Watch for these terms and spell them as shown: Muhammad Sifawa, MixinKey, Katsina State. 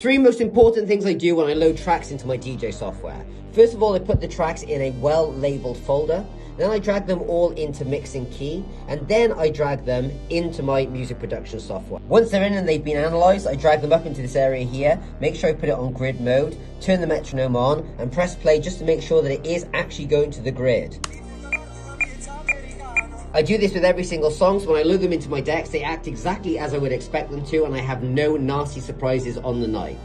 Three most important things I do when I load tracks into my DJ software. First of all, I put the tracks in a well-labeled folder, then I drag them all into MixinKey, and then I drag them into my music production software. Once they're in and they've been analyzed, I drag them up into this area here, make sure I put it on grid mode, turn the metronome on, and press play just to make sure that it is actually going to the grid. I do this with every single song, so when I load them into my decks, they act exactly as I would expect them to, and I have no nasty surprises on the night.